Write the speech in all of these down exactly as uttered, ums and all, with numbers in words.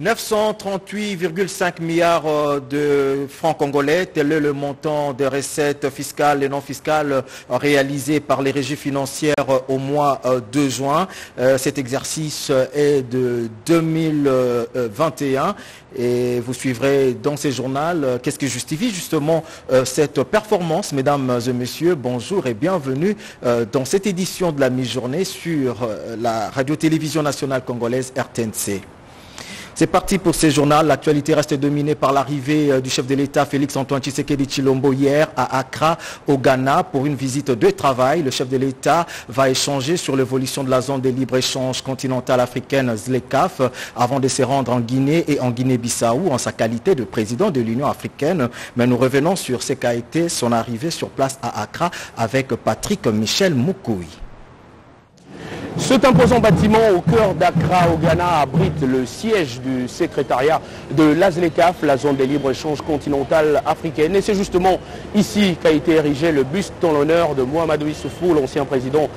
neuf cent trente-huit virgule cinq milliards de francs congolais, tel est le montant des recettes fiscales et non fiscales réalisées par les régies financières au mois de juin. Cet exercice est de deux mille vingt et un et vous suivrez dans ces journaux qu'est-ce qui justifie justement cette performance. Mesdames et messieurs, bonjour et bienvenue dans cette édition de la mi-journée sur la radio-télévision nationale congolaise R T N C. C'est parti pour ces journaux. L'actualité reste dominée par l'arrivée du chef de l'État Félix Antoine Tshisekedi Tshilombo hier à Accra, au Ghana, pour une visite de travail. Le chef de l'État va échanger sur l'évolution de la zone de libre-échange continentale africaine ZLECAf avant de se rendre en Guinée et en Guinée-Bissau en sa qualité de président de l'Union africaine. Mais nous revenons sur ce qu'a été son arrivée sur place à Accra avec Patrick Michel Moukoui. Cet imposant bâtiment au cœur d'Accra au Ghana abrite le siège du secrétariat de l'AZLECAf, la zone des libre-échanges continentale africaine. Et c'est justement ici qu'a été érigé le buste en l'honneur de Mahamadou Issoufou, l'ancien président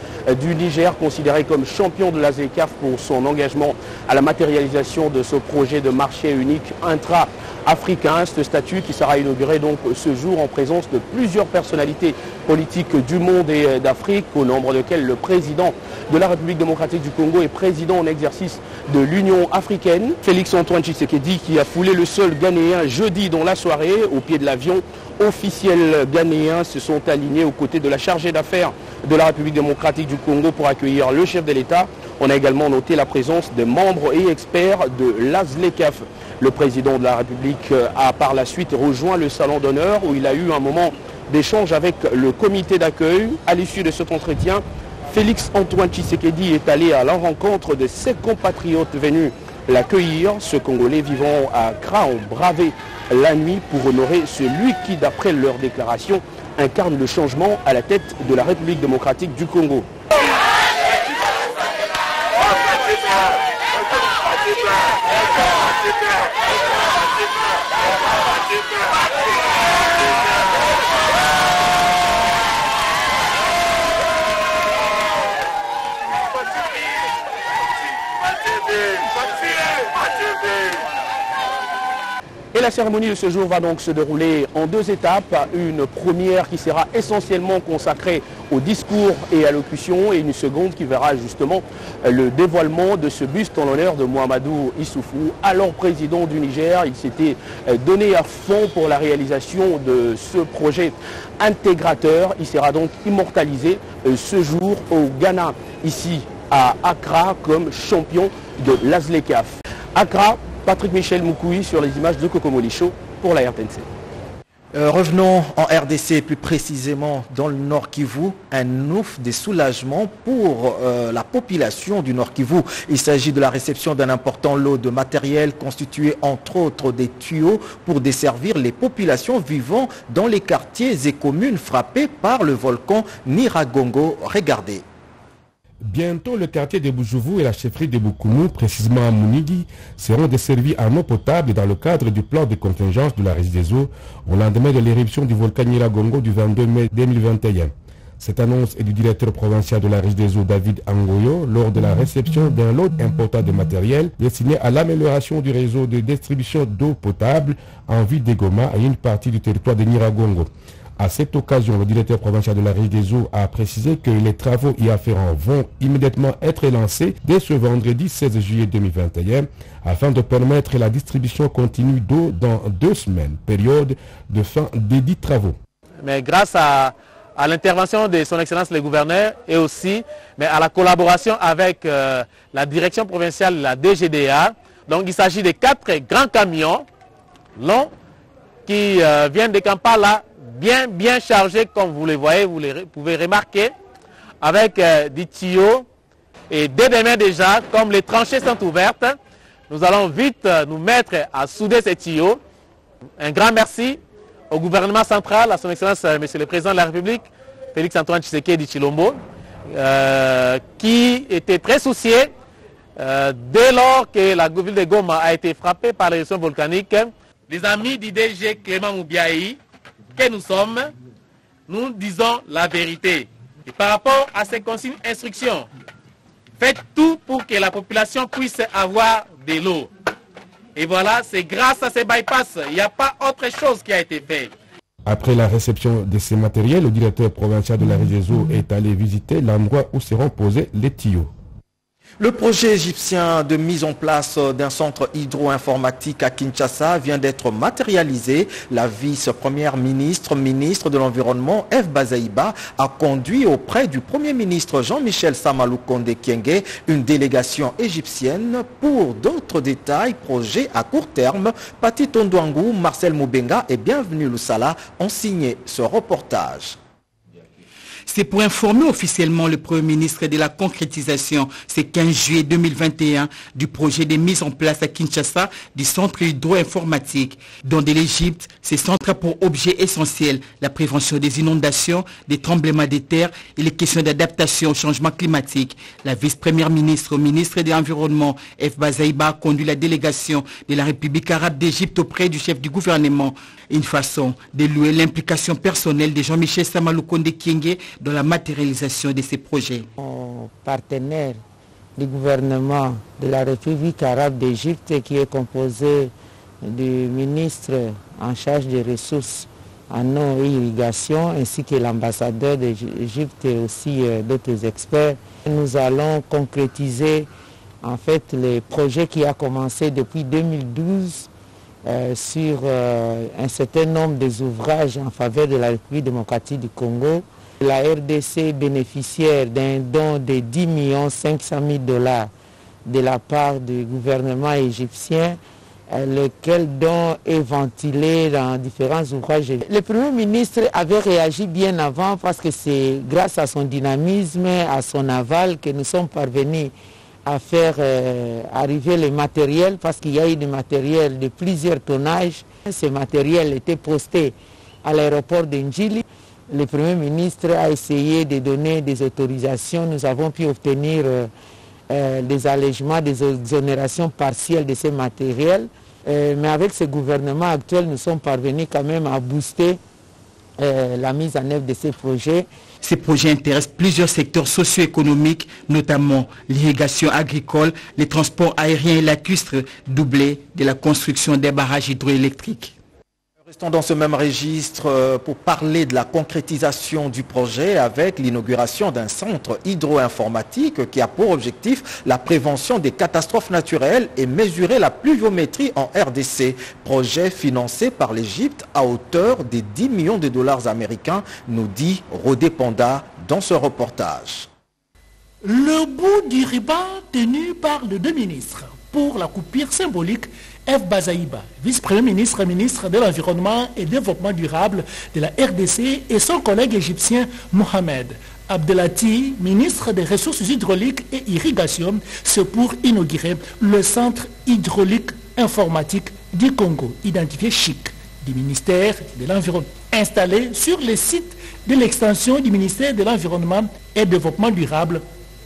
du Niger, considéré comme champion de l'AZLECAf pour son engagement à la matérialisation de ce projet de marché unique intra-africain. Cette statue qui sera inaugurée donc ce jour en présence de plusieurs personnalités politiques du monde et d'Afrique, au nombre desquelles le président de la République démocratique du Congo et président en exercice de l'Union africaine, Félix Antoine Tshisekedi, qui a foulé le sol ghanéen jeudi dans la soirée au pied de l'avion officiels ghanéens, se sont alignés aux côtés de la chargée d'affaires de la République démocratique du Congo pour accueillir le chef de l'État. On a également noté la présence des membres et experts de l'AZLECAf. Le président de la République a par la suite rejoint le salon d'honneur où il a eu un moment d'échange avec le comité d'accueil. À l'issue de cet entretien, Félix Antoine Tshisekedi est allé à la rencontre de ses compatriotes venus l'accueillir. Ce Congolais vivant à Accra ont bravé la nuit pour honorer celui qui, d'après leur déclaration, incarne le changement à la tête de la République démocratique du Congo. Et la cérémonie de ce jour va donc se dérouler en deux étapes. Une première qui sera essentiellement consacrée au discours et à l'allocution et une seconde qui verra justement le dévoilement de ce buste en l'honneur de Mahamadou Issoufou, alors président du Niger. Il s'était donné à fond pour la réalisation de ce projet intégrateur. Il sera donc immortalisé ce jour au Ghana, ici à Accra, comme champion de l'AZLECAf. Accra, Patrick Michel Moukoui sur les images de Kokomo-Licho pour la R T N C. Euh, revenons en R D C, plus précisément dans le Nord Kivu, un ouf de soulagement pour euh, la population du Nord Kivu. Il s'agit de la réception d'un important lot de matériel constitué entre autres des tuyaux pour desservir les populations vivant dans les quartiers et communes frappées par le volcan Nyiragongo. Regardez. Bientôt, le quartier de Bujuvu et la chefferie de Bukumu, précisément à Munigi, seront desservis en eau potable dans le cadre du plan de contingence de la Régie des eaux au lendemain de l'éruption du volcan Nyiragongo du vingt-deux mai deux mille vingt et un. Cette annonce est du directeur provincial de la Régie des eaux, David Angoyo, lors de la réception d'un lot important de matériel destiné à l'amélioration du réseau de distribution d'eau potable en ville de Goma et une partie du territoire de Nyiragongo. À cette occasion, le directeur provincial de la Régie des eaux a précisé que les travaux y afférents vont immédiatement être lancés dès ce vendredi seize juillet deux mille vingt et un afin de permettre la distribution continue d'eau dans deux semaines, période de fin des dix travaux. Mais grâce à, à l'intervention de son Excellence le gouverneur et aussi mais à la collaboration avec euh, la direction provinciale de la D G D A, donc il s'agit de quatre grands camions longs qui euh, viennent de Kampala, bien bien chargé comme vous le voyez, vous les pouvez remarquer, avec euh, des tuyaux. Et dès demain déjà, comme les tranchées sont ouvertes, nous allons vite euh, nous mettre à souder ces tuyaux. Un grand merci au gouvernement central, à son Excellence euh, Monsieur le Président de la République, Félix Antoine Tshisekedi Tshilombo, euh, qui était très soucié euh, dès lors que la ville de Goma a été frappée par l'éruption volcanique. Les amis du D G Clément Moubiaï, que nous sommes, nous disons la vérité. Et par rapport à ces consignes instructions, faites tout pour que la population puisse avoir de l'eau. Et voilà, c'est grâce à ces bypass, il n'y a pas autre chose qui a été faite. Après la réception de ces matériels, le directeur provincial de la Réseau est allé visiter l'endroit où seront posés les tuyaux. Le projet égyptien de mise en place d'un centre hydro-informatique à Kinshasa vient d'être matérialisé. La vice-première ministre, ministre de l'Environnement, F. Bazaïba, a conduit auprès du Premier ministre Jean-Michel Sama Lukonde Kyenge une délégation égyptienne pour d'autres détails, projets à court terme. Patitondwangou, Marcel Moubenga et Bienvenue Loussala ont signé ce reportage. C'est pour informer officiellement le Premier ministre de la concrétisation, ce quinze juillet deux mille vingt et un, du projet de mise en place à Kinshasa du centre hydro-informatique. Dans de l'Égypte, ce centre a pour objet essentiel la prévention des inondations, des tremblements de terre et les questions d'adaptation au changement climatique. La vice-première ministre au ministre de l'Environnement, F. Bazaïba, a conduit la délégation de la République arabe d'Égypte auprès du chef du gouvernement. Une façon de louer l'implication personnelle de Jean-Michel Sama Lukonde Kyenge dans la matérialisation de ces projets. Mon partenaire du gouvernement de la République arabe d'Égypte, qui est composé du ministre en charge des ressources en eau et irrigation, ainsi que l'ambassadeur d'Égypte et aussi d'autres experts, nous allons concrétiser en fait le projet qui a commencé depuis deux mille douze Euh, sur euh, un certain nombre des ouvrages en faveur de la République démocratique du Congo. La R D C bénéficiaire d'un don de dix millions cinq cent mille dollars de la part du gouvernement égyptien, euh, lequel don est ventilé dans différents ouvrages. Le Premier ministre avait réagi bien avant parce que c'est grâce à son dynamisme, à son aval que nous sommes parvenus à faire euh, arriver le matériel, parce qu'il y a eu du matériel de plusieurs tonnages. Ce matériel était posté à l'aéroport de Ndjili. Le Premier ministre a essayé de donner des autorisations. Nous avons pu obtenir euh, euh, des allègements, des exonérations partielles de ce matériel. Euh, mais avec ce gouvernement actuel, nous sommes parvenus quand même à booster euh, la mise en œuvre de ces projets. Ces projets intéressent plusieurs secteurs socio-économiques, notamment l'irrigation agricole, les transports aériens et lacustres, doublés de la construction des barrages hydroélectriques. Restons dans ce même registre pour parler de la concrétisation du projet avec l'inauguration d'un centre hydro-informatique qui a pour objectif la prévention des catastrophes naturelles et mesurer la pluviométrie en R D C. Projet financé par l'Égypte à hauteur des dix millions de dollars américains, nous dit Rodé Panda dans ce reportage. Le bout du ruban tenu par les deux ministres pour la coupure symbolique. F. Bazaïba, vice-premier ministre et ministre de l'Environnement et Développement durable de la R D C, et son collègue égyptien Mohamed Abdelati, ministre des Ressources hydrauliques et irrigation, c'est pour inaugurer le centre hydraulique informatique du Congo, identifié C H I C, du ministère de l'Environnement, installé sur le site de l'extension du ministère de l'Environnement et Développement durable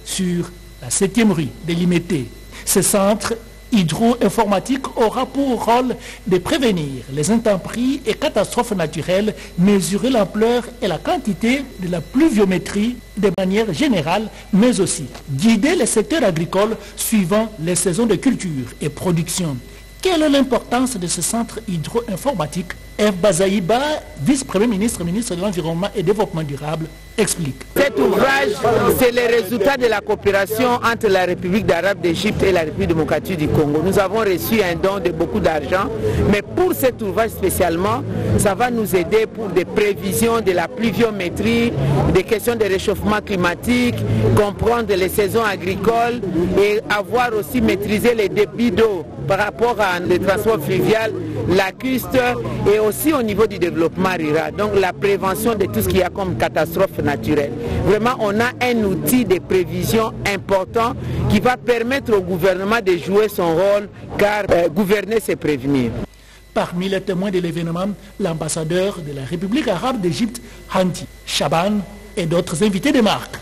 sur la septième rue de Limété. Ce centre hydro-informatique aura pour rôle de prévenir les intempéries et catastrophes naturelles, mesurer l'ampleur et la quantité de la pluviométrie de manière générale, mais aussi guider les secteurs agricoles suivant les saisons de culture et production. Quelle est l'importance de ce centre hydro-informatique? F. Bazaïba, vice-premier ministre, ministre de l'Environnement et Développement durable, explique. Cet ouvrage, c'est le résultat de la coopération entre la République d'Arabe d'Égypte et la République démocratique du Congo. Nous avons reçu un don de beaucoup d'argent, mais pour cet ouvrage spécialement, ça va nous aider pour des prévisions de la pluviométrie, des questions de réchauffement climatique, comprendre les saisons agricoles et avoir aussi maîtrisé les débits d'eau par rapport à les transports fluvial, lacustre et aussi au niveau du développement rural, donc la prévention de tout ce qu'il y a comme catastrophe naturelle. Vraiment, on a un outil de prévision important qui va permettre au gouvernement de jouer son rôle, car euh, gouverner, c'est prévenir. Parmi les témoins de l'événement, l'ambassadeur de la République arabe d'Égypte, Hanti Chaban, et d'autres invités de marque.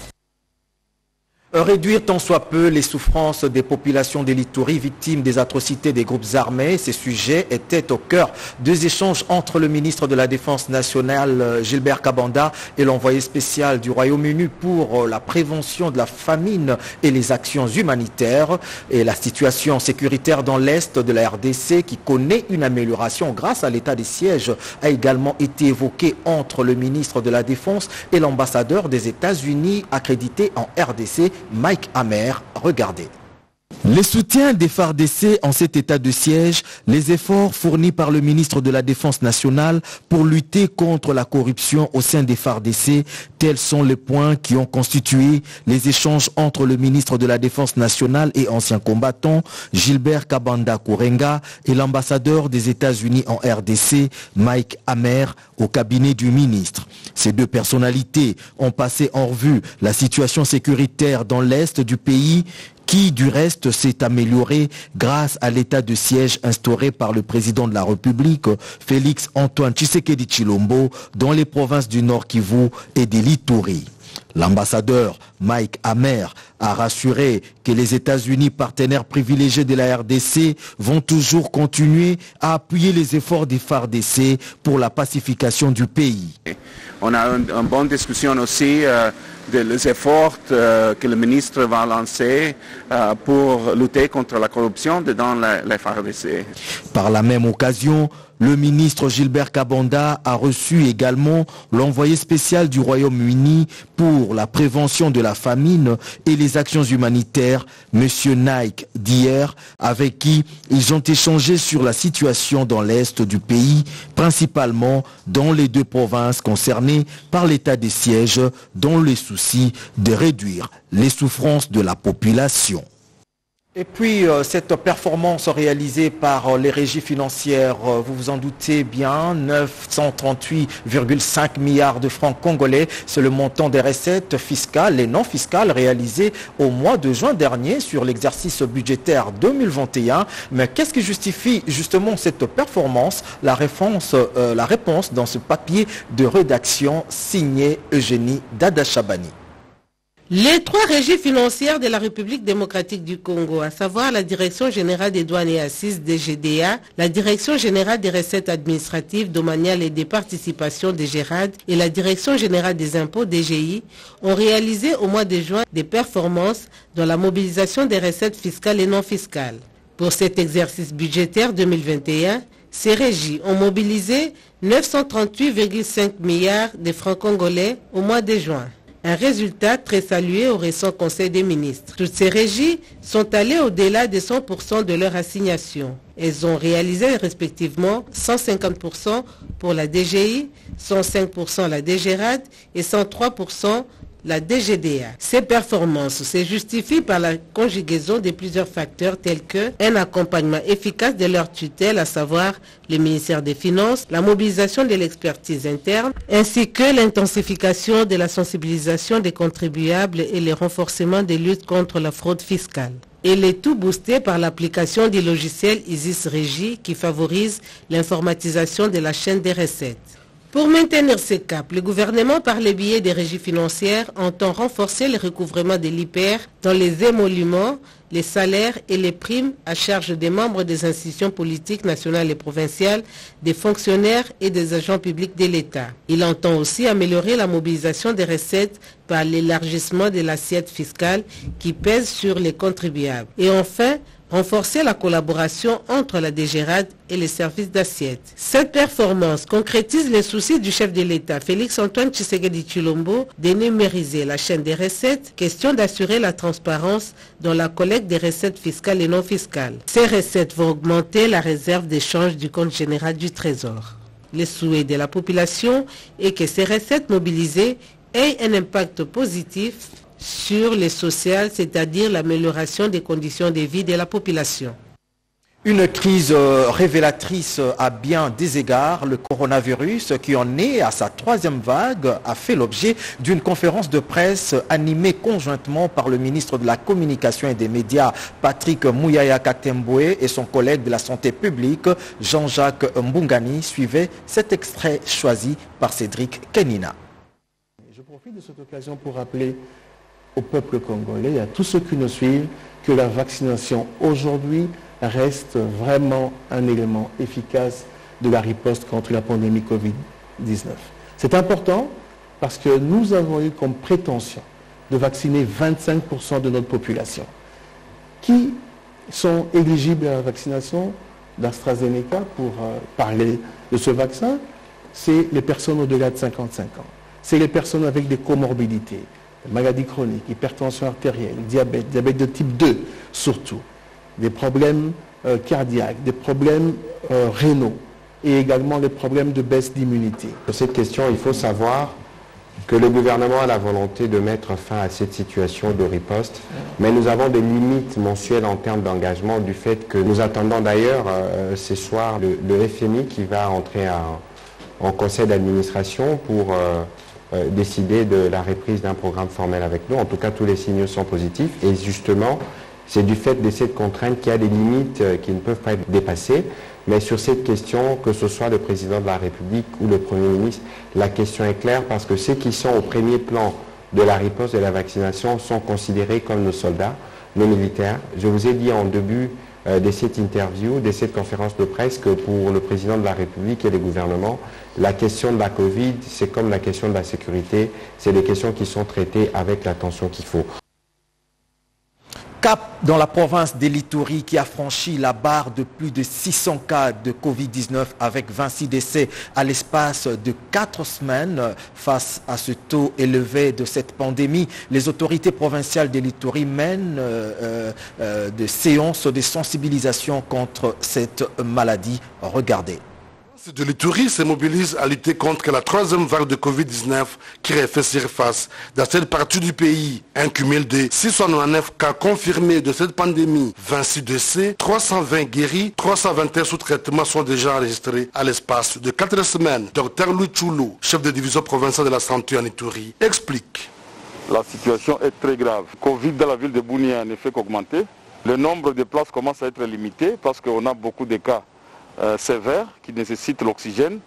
Réduire tant soit peu les souffrances des populations de l'Ituri victimes des atrocités des groupes armés, ces sujets étaient au cœur des échanges entre le ministre de la Défense nationale Gilbert Kabanda et l'envoyé spécial du Royaume-Uni pour la prévention de la famine et les actions humanitaires. Et la situation sécuritaire dans l'Est de la R D C, qui connaît une amélioration grâce à l'état des sièges, a également été évoquée entre le ministre de la Défense et l'ambassadeur des États-Unis accrédité en R D C, Mike Hammer. Regardez. Les soutiens des F A R D C en cet état de siège, les efforts fournis par le ministre de la Défense nationale pour lutter contre la corruption au sein des F A R D C, tels sont les points qui ont constitué les échanges entre le ministre de la Défense nationale et ancien combattant Gilbert Kabanda Kourenga et l'ambassadeur des États-Unis en R D C, Mike Hammer, au cabinet du ministre. Ces deux personnalités ont passé en revue la situation sécuritaire dans l'Est du pays, qui du reste s'est amélioré grâce à l'état de siège instauré par le président de la République, Félix Antoine Tshisekedi Tshilombo, dans les provinces du Nord Kivu et de l'Ituri. L'ambassadeur Mike Hammer a rassuré que les États-Unis, partenaires privilégiés de la R D C, vont toujours continuer à appuyer les efforts des F A R D C pour la pacification du pays. On a une, une bonne discussion aussi euh, des de efforts euh, que le ministre va lancer euh, pour lutter contre la corruption dans la, la F A R D C. Par la même occasion, le ministre Gilbert Kabanda a reçu également l'envoyé spécial du Royaume-Uni pour la prévention de la famine et les actions humanitaires, M. Nike d'hier, avec qui ils ont échangé sur la situation dans l'Est du pays, principalement dans les deux provinces concernées par l'état des sièges, dans le souci de réduire les souffrances de la population. Et puis, cette performance réalisée par les régies financières, vous vous en doutez bien, neuf cent trente-huit virgule cinq milliards de francs congolais, c'est le montant des recettes fiscales et non fiscales réalisées au mois de juin dernier sur l'exercice budgétaire deux mille vingt et un. Mais qu'est-ce qui justifie justement cette performance? La réponse, euh, la réponse dans ce papier de rédaction signé Eugénie Dada Chabani. Les trois régies financières de la République démocratique du Congo, à savoir la Direction générale des douanes et assises D G D A, la Direction générale des recettes administratives, domaniales et des participations D G R A D et la Direction générale des impôts D G I, ont réalisé au mois de juin des performances dans la mobilisation des recettes fiscales et non fiscales. Pour cet exercice budgétaire deux mille vingt et un, ces régies ont mobilisé neuf cent trente-huit virgule cinq milliards de francs congolais au mois de juin. Un résultat très salué au récent Conseil des ministres. Toutes ces régies sont allées au-delà de cent pour cent de leur assignation. Elles ont réalisé respectivement cent cinquante pour cent pour la D G I, cent cinq pour cent la D G R A D et cent trois pour cent la D G D A. Ces performances se justifient par la conjugaison de plusieurs facteurs tels que un accompagnement efficace de leur tutelle, à savoir le ministère des Finances, la mobilisation de l'expertise interne, ainsi que l'intensification de la sensibilisation des contribuables et le renforcement des luttes contre la fraude fiscale. Et le tout boosté par l'application du logiciel I S I S Régie qui favorise l'informatisation de la chaîne des recettes. Pour maintenir ces caps, le gouvernement, par les biais des régies financières, entend renforcer le recouvrement de l'I P R dans les émoluments, les salaires et les primes à charge des membres des institutions politiques nationales et provinciales, des fonctionnaires et des agents publics de l'État. Il entend aussi améliorer la mobilisation des recettes par l'élargissement de l'assiette fiscale qui pèse sur les contribuables. Et enfin, renforcer la collaboration entre la D G R A D et les services d'assiette. Cette performance concrétise les soucis du chef de l'État, Félix Antoine Tshisekedi Tshilombo, de numériser la chaîne des recettes, question d'assurer la transparence dans la collecte des recettes fiscales et non fiscales. Ces recettes vont augmenter la réserve d'échange du compte général du Trésor. Le souhait de la population est que ces recettes mobilisées aient un impact positif sur les sociales, c'est-à-dire l'amélioration des conditions de vie de la population. Une crise révélatrice à bien des égards, le coronavirus qui en est à sa troisième vague a fait l'objet d'une conférence de presse animée conjointement par le ministre de la Communication et des Médias Patrick Muyaya Katembwe et son collègue de la Santé publique Jean-Jacques Mbungani. Suivez cet extrait choisi par Cédric Kenina. Je profite de cette occasion pour rappeler au peuple congolais et à tous ceux qui nous suivent que la vaccination aujourd'hui reste vraiment un élément efficace de la riposte contre la pandémie Covid dix-neuf. C'est important parce que nous avons eu comme prétention de vacciner vingt-cinq pour cent de notre population qui sont éligibles à la vaccination d'AstraZeneca pour euh, parler de ce vaccin. C'est les personnes au-delà de cinquante-cinq ans. C'est les personnes avec des comorbidités, maladies chroniques, hypertension artérielle, diabète, diabète de type deux surtout, des problèmes euh, cardiaques, des problèmes euh, rénaux et également les problèmes de baisse d'immunité. Sur cette question, il faut savoir que le gouvernement a la volonté de mettre fin à cette situation de riposte, mais nous avons des limites mensuelles en termes d'engagement du fait que nous attendons d'ailleurs euh, ce soir le, le F M I qui va entrer à, en conseil d'administration pour euh, euh, décider de la reprise d'un programme formel avec nous. En tout cas, tous les signaux sont positifs et justement, c'est du fait de cette contrainte qu'il y a des limites euh, qui ne peuvent pas être dépassées. Mais sur cette question, que ce soit le président de la République ou le Premier ministre, la question est claire parce que ceux qui sont au premier plan de la riposte et de la vaccination sont considérés comme nos soldats, nos militaires. Je vous ai dit en début euh, de cette interview, de cette conférence de presse, que pour le président de la République et le gouvernement, la question de la Covid, c'est comme la question de la sécurité, c'est des questions qui sont traitées avec l'attention qu'il faut. Cap dans la province d'Elituri qui a franchi la barre de plus de six cents cas de Covid dix-neuf avec vingt-six décès à l'espace de quatre semaines. Face à ce taux élevé de cette pandémie, les autorités provinciales d'Elituri mènent euh, euh, des séances de sensibilisation contre cette maladie. Regardez. De l'Ituri se mobilise à lutter contre la troisième vague de Covid dix-neuf qui refait surface dans cette partie du pays. Un cumul de six cent quatre-vingt-neuf cas confirmés de cette pandémie, vingt-six décès, trois cent vingt guéris, trois cent vingt et un sous traitement sont déjà enregistrés à l'espace de quatre semaines. Docteur Louis Tchoulou, chef de division provinciale de la santé en Ituri, explique. La situation est très grave. Covid dans la ville de Bounia ne fait qu'augmenter. Le nombre de places commence à être limité parce qu'on a beaucoup de cas Euh, sévères qui nécessitent l'oxygène,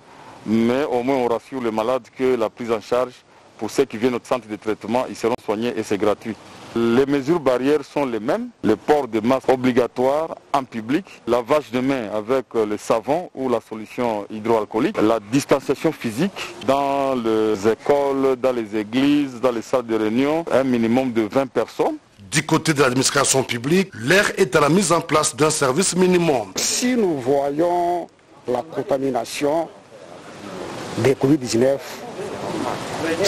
mais au moins on rassure les malades que la prise en charge pour ceux qui viennent au centre de traitement, ils seront soignés et c'est gratuit. Les mesures barrières sont les mêmes, le port de masques obligatoire en public, lavage de mains avec le savon ou la solution hydroalcoolique, la distanciation physique dans les écoles, dans les églises, dans les salles de réunion, un minimum de vingt personnes. Du côté de l'administration publique, l'air est à la mise en place d'un service minimum. Si nous voyons la contamination des Covid dix-neuf,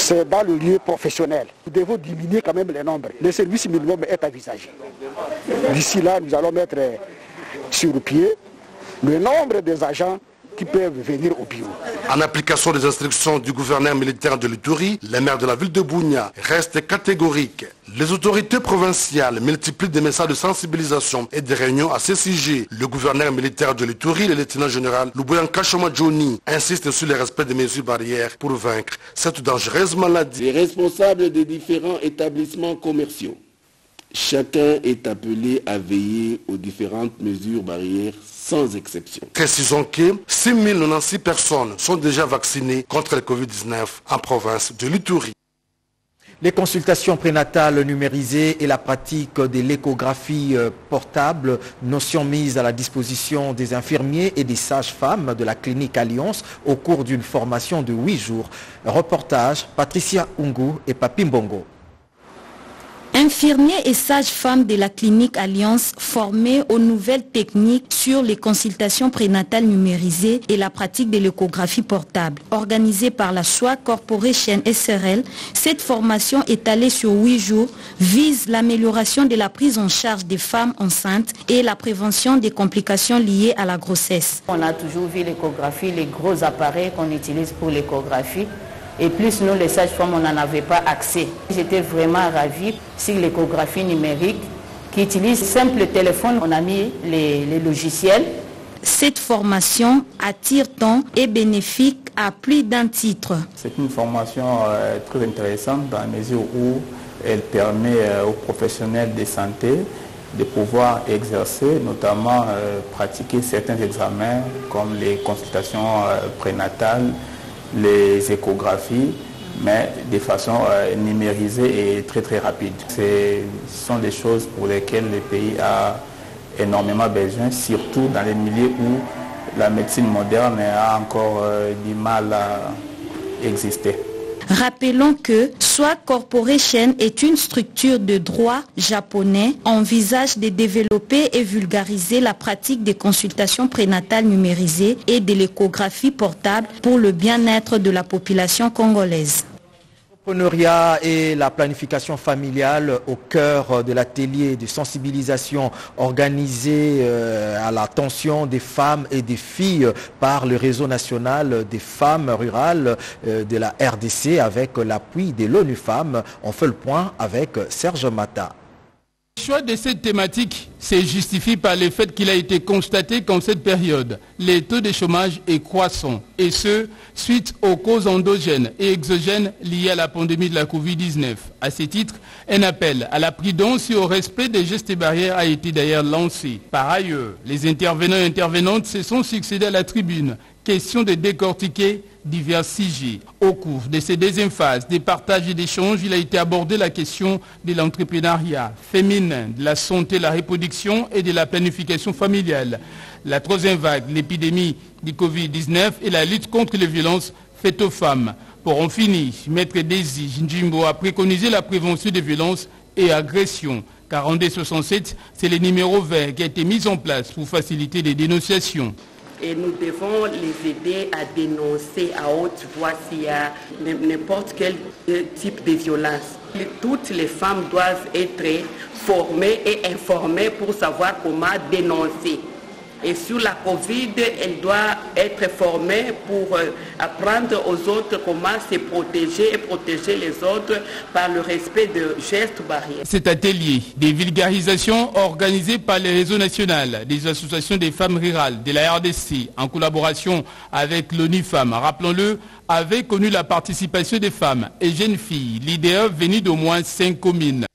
c'est dans le lieu professionnel. Nous devons diminuer quand même les nombres. Le service minimum est envisagé. D'ici là, nous allons mettre sur pied le nombre des agents qui peuvent venir au bureau. En application des instructions du gouverneur militaire de l'Ituri, le maire de la ville de Bounia reste catégorique. Les autorités provinciales multiplient des messages de sensibilisation et des réunions à ce sujet. Le gouverneur militaire de l'Ituri, le lieutenant général Louboyan Kachoma Johnny, insiste sur le respect des mesures barrières pour vaincre cette dangereuse maladie. Les responsables des différents établissements commerciaux, chacun est appelé à veiller aux différentes mesures barrières sans exception. Précisons que six mille quatre-vingt-six personnes sont déjà vaccinées contre le Covid dix-neuf en province de l'Ituri. Les consultations prénatales numérisées et la pratique de l'échographie portable, notion mise à la disposition des infirmiers et des sages-femmes de la clinique Alliance au cours d'une formation de huit jours. Reportage Patricia Ungu et Papi Mbongo. Infirmiers et sages-femmes de la clinique Alliance formés aux nouvelles techniques sur les consultations prénatales numérisées et la pratique de l'échographie portable. Organisée par la Sowa Corporation S R L, cette formation étalée sur huit jours vise l'amélioration de la prise en charge des femmes enceintes et la prévention des complications liées à la grossesse. On a toujours vu l'échographie, les gros appareils qu'on utilise pour l'échographie. Et plus nous, les sages-femmes, on n'en avait pas accès. J'étais vraiment ravie sur l'échographie numérique qui utilise simple téléphone. On a mis les, les logiciels. Cette formation attire-t-on et bénéfique à plus d'un titre. C'est une formation euh, très intéressante dans la mesure où elle permet euh, aux professionnels de santé de pouvoir exercer, notamment euh, pratiquer certains examens comme les consultations euh, prénatales, les échographies mais de façon euh, numérisée et très très rapide. Ce sont des choses pour lesquelles le pays a énormément besoin, surtout dans les milieux où la médecine moderne a encore euh, du mal à exister. Rappelons que Sowa Corporation est une structure de droit japonais, envisage de développer et vulgariser la pratique des consultations prénatales numérisées et de l'échographie portable pour le bien-être de la population congolaise. L'entrepreneuriat et la planification familiale au cœur de l'atelier de sensibilisation organisé à l'attention des femmes et des filles par le réseau national des femmes rurales de la R D C avec l'appui de l'ONU Femmes. On fait le point avec Serge Mata. Le choix de cette thématique se justifie par le fait qu'il a été constaté qu'en cette période, les taux de chômage est croissant, et ce, suite aux causes endogènes et exogènes liées à la pandémie de la covid dix-neuf. À ce titre, un appel à la prudence et au respect des gestes et barrières a été d'ailleurs lancé. Par ailleurs, les intervenants et intervenantes se sont succédés à la tribune. Question de décortiquer divers sujets. Au cours de ces deuxièmes phases des partages et d'échanges, il a été abordé la question de l'entrepreneuriat féminin, de la santé, la reproduction et de la planification familiale. La troisième vague, l'épidémie du covid dix-neuf et la lutte contre les violences faites aux femmes. Pour en finir, Maître Désy Njimbo a préconisé la prévention des violences et agressions. quarante-deux soixante-sept, c'est le numéro vert qui a été mis en place pour faciliter les dénonciations. Et nous devons les aider à dénoncer à haute voix s'il y a n'importe quel type de violence. Toutes les femmes doivent être formées et informées pour savoir comment dénoncer. Et sur la Covid, elles doivent être formées pour apprendre aux autres comment se protéger et protéger les autres par le respect de gestes barrières. Cet atelier de vulgarisation organisé par le réseau national des associations des femmes rurales de la R D C en collaboration avec l'ONU Femmes, rappelons-le, avait connu la participation des femmes et jeunes filles, leaders venus d'au moins cinq communes.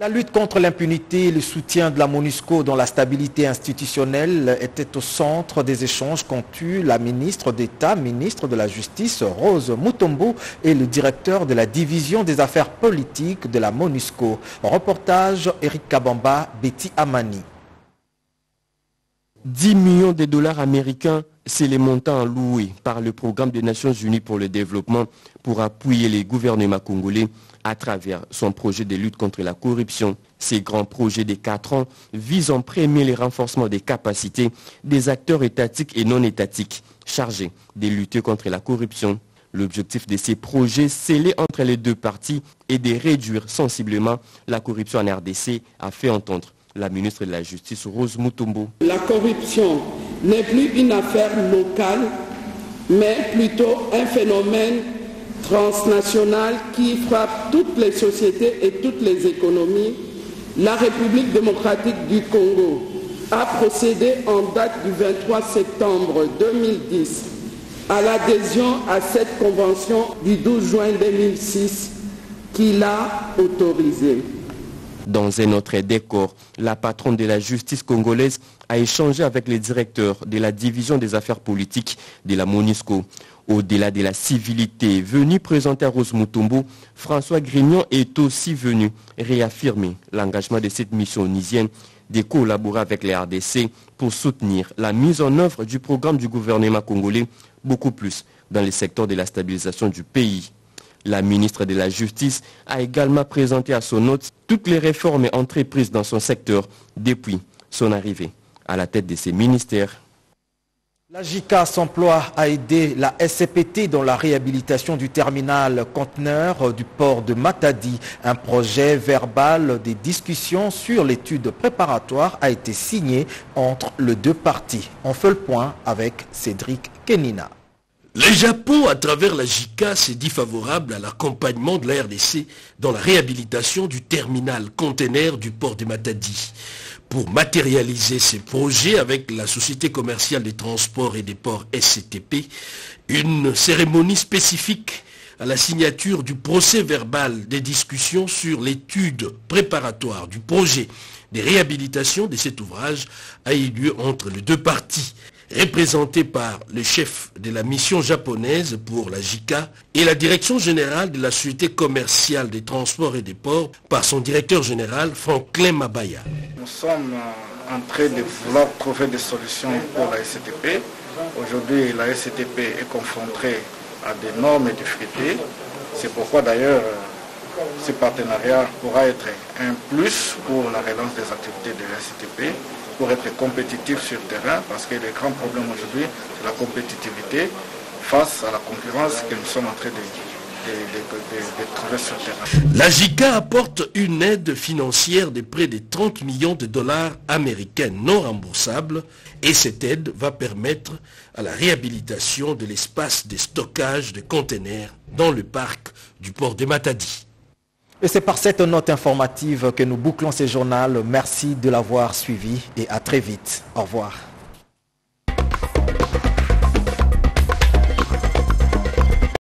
La lutte contre l'impunité et le soutien de la MONUSCO dans la stabilité institutionnelle était au centre des échanges qu'ont eu la ministre d'État, ministre de la Justice, Rose Mutombo, et le directeur de la division des affaires politiques de la MONUSCO. Reportage Eric Kabamba, Betty Amani. dix millions de dollars américains, c'est les montants alloués par le programme des Nations Unies pour le développement pour appuyer les gouvernements congolais à travers son projet de lutte contre la corruption. Ces grands projets de quatre ans visent en premier le renforcement des capacités des acteurs étatiques et non étatiques chargés de lutter contre la corruption. L'objectif de ces projets scellés entre les deux parties est de réduire sensiblement la corruption en R D C, a fait entendre la ministre de la Justice, Rose Mutombo. La corruption n'est plus une affaire locale, mais plutôt un phénomène transnational qui frappe toutes les sociétés et toutes les économies. La République démocratique du Congo a procédé en date du vingt-trois septembre deux mille dix à l'adhésion à cette convention du douze juin deux mille six qui l'a autorisée. Dans un autre décor, la patronne de la justice congolaise a échangé avec les directeurs de la division des affaires politiques de la MONUSCO. Au-delà de la civilité venue présenter à Rose Mutombo, François Grignon est aussi venu réaffirmer l'engagement de cette mission onisienne de collaborer avec les R D C pour soutenir la mise en œuvre du programme du gouvernement congolais, beaucoup plus dans le secteur de la stabilisation du pays. La ministre de la Justice a également présenté à son hôte toutes les réformes entreprises dans son secteur depuis son arrivée à la tête de ses ministères. La JICA s'emploie à aider la S C P T dans la réhabilitation du terminal conteneur du port de Matadi. Un projet verbal des discussions sur l'étude préparatoire a été signé entre les deux parties. On fait le point avec Cédric Kenina. Le Japon, à travers la JICA, s'est dit favorable à l'accompagnement de la R D C dans la réhabilitation du terminal conteneur du port de Matadi. Pour matérialiser ces projets avec la Société commerciale des transports et des ports S C T P, une cérémonie spécifique à la signature du procès verbal des discussions sur l'étude préparatoire du projet de réhabilitation de cet ouvrage a eu lieu entre les deux parties. représenté par le chef de la mission japonaise pour la J I C A et la direction générale de la Société commerciale des transports et des ports par son directeur général Franklin Mabaya. Nous sommes en train de vouloir trouver des solutions pour la S C T P. Aujourd'hui, la S C T P est confrontée à des normes de difficultés. C'est pourquoi d'ailleurs ce partenariat pourra être un plus pour la relance des activités de la S C T P, pour être compétitif sur le terrain, parce que le grand problème aujourd'hui, c'est la compétitivité face à la concurrence que nous sommes en train de vivre. De, de, de, de travailler sur le terrain. La J I C A apporte une aide financière de près de trente millions de dollars américains non remboursables et cette aide va permettre à la réhabilitation de l'espace de stockage de containers dans le parc du port de Matadi. Et c'est par cette note informative que nous bouclons ce journal. Merci de l'avoir suivi et à très vite. Au revoir.